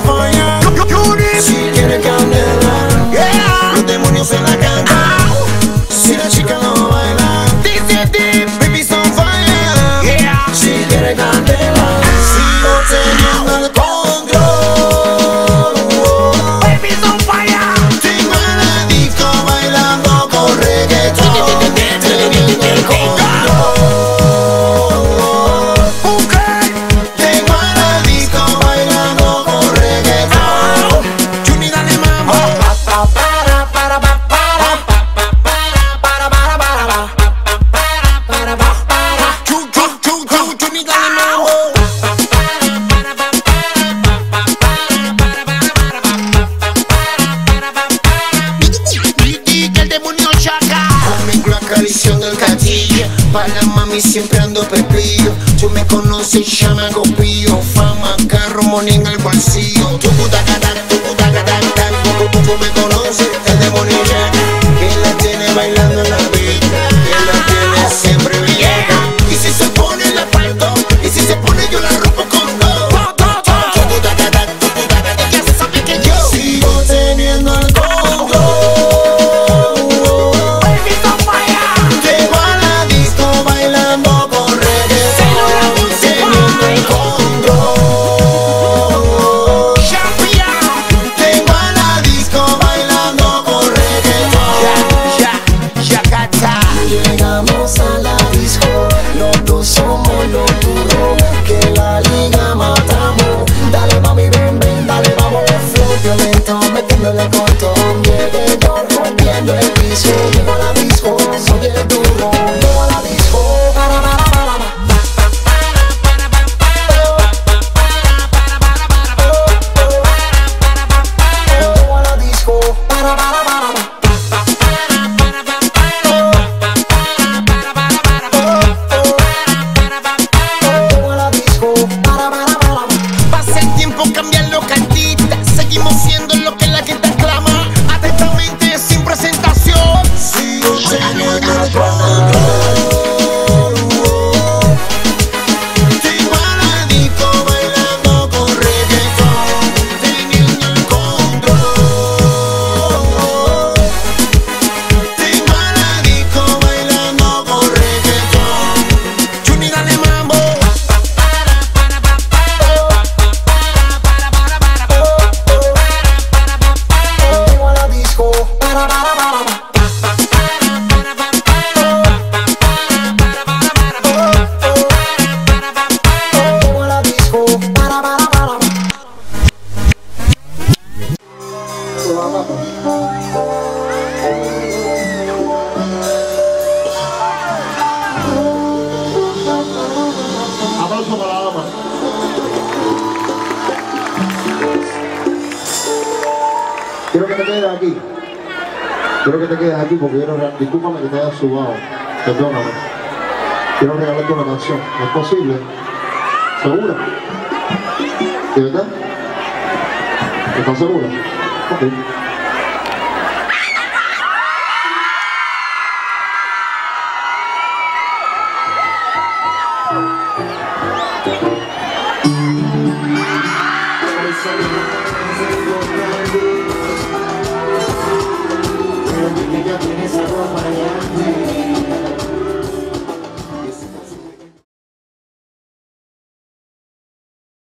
fire. Si quiere candela, los demonios en la cama. Si las chicas no bailan, baby son fire. Si quiere candela, si no te llaman. Para mami siempre ando perpillo. Tú me conoces, ya me copio. Fama, carro, money en el bolsillo. Tú puta catán, tú me conoces, el demonio ya. Que la tiene bailando en la vida, que la tiene siempre vieja. Y si se pone la parto, y si se pone yo la rompo con todo. Tú puta catán, ya sabes que yo sigo teniendo el control. Llegamos a la disco, los dos somos los duros, que la liga matamos. Dale mami, ven, ven, dale, vamos. Flow violento, metiéndole con todo. Llegué yo rompiendo el piso. Llego a la disco, soy el duro. Llego a la disco, llego a la disco, aplauso para la dama. Quiero que te quedes aquí. Quiero que te quedes aquí porque quiero... Discúlpame que te haya subado. Perdóname. Quiero regalarte una canción. ¿Es posible? ¿Segura? ¿De verdad? ¿Estás segura? Ok.